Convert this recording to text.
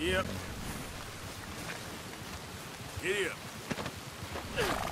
Yep. Giddy up.